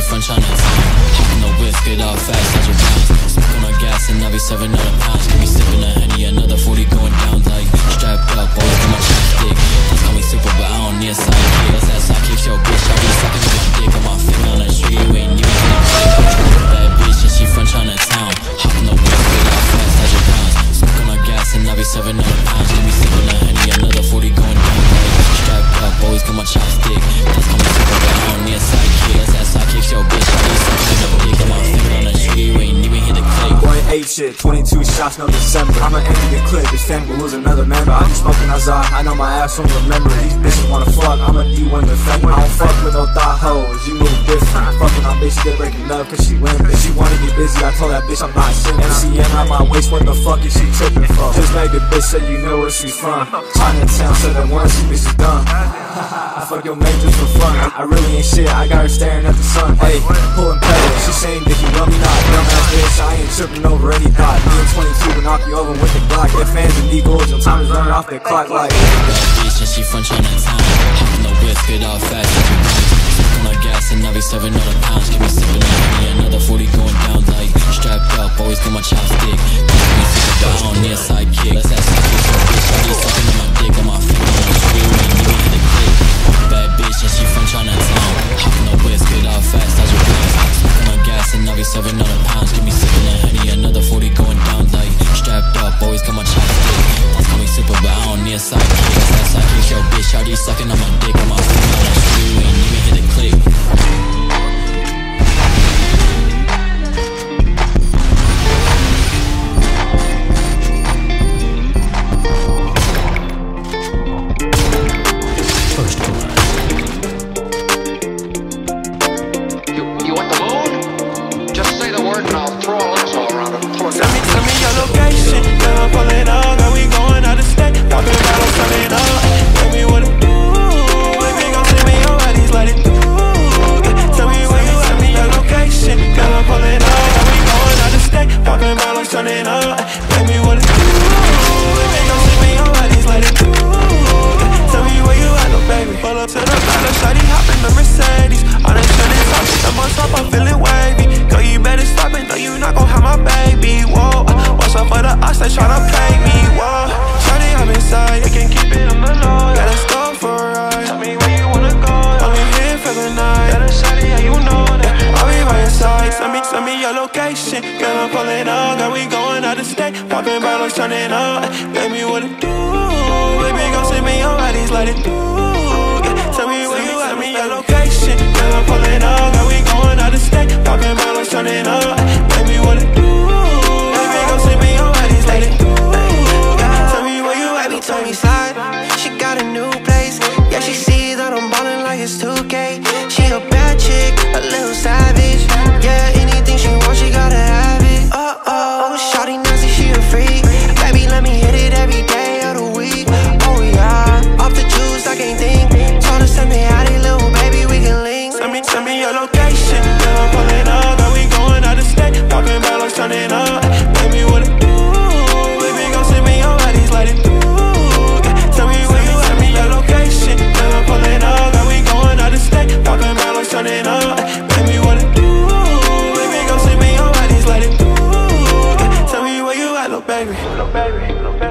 She from Chinatown. Hopping the whip, get out fast, touch your bounce. Smoking on gas and I'll be serving other pounds. Could be sipping a Henny, another 40 going down like strapped up, always got my chapstick. Let's call me super, but I don't need a sidekick. Let's ass I kick your bitch, I'll be sucking my dick on my finger on that tree. You ain't even gonna play. Bad bitch and she from Chinatown. Hopping the whip, get out fast, touch your bounce. Smoking on gas and I'll be serving other pounds. Could be sipping a Henny, another 40 going down like strapped up, always got my chapstick. Let's call me super, but I don't need a sidekick. Let's ass I kick your bitch, I'll be sucking my dick on my finger on that tree. You ain't even hit the click. 1-8 shit, 22 shots, no December. I'ma empty the clip, it's time to lose another member. I be smoking Azar, I know my ass won't remember. These bitches wanna fuck, I'm a D1 defender. I don't fuck with no thought hoes, you move different. Fucking on bitch, they breaking up cause she went. If she wanna get busy, I told that bitch I'm not shitting. MCM out my waist, what the fuck is she tripping for? Just made the bitch say you know where she's from. Chinatown said that once, she bitch is dumb. I fuck your mate just for fun. I really ain't shit, I got her staring at the sun. Hey, pulling pedals, she saying that you love me not. Dumbass bitch, I ain't tripping over any thought. Me and 22 will knock you over with the Glock. Their fans and eagles, your time is running off their clock like. Bad bitch and she from Chinatown. Hopping the whip, get out fast as you run. Smoking on gas and I'll be serving other pounds. Keep me sipping on me, another 40 going down like strapped up, always got my chopstick. Keep me sipping down on near sidekick. Let's ask you for a bitch, I'll be sucking on my dick on my finger on the street. We ain't even hit the click. Bad bitch and she from Chinatown. Hopping the whip, get out fast as you run. Smoking on gas and I'll be serving other pounds. Keep me sipping on Henny, another 40 going down like strapped up, always got my chopstick. Let's call me super, but I don't need a sidekick. That's how I kick your bitch, already sucking on my dick. On my phone, on the street, we ain't even hit a click. Baby, little baby, little baby.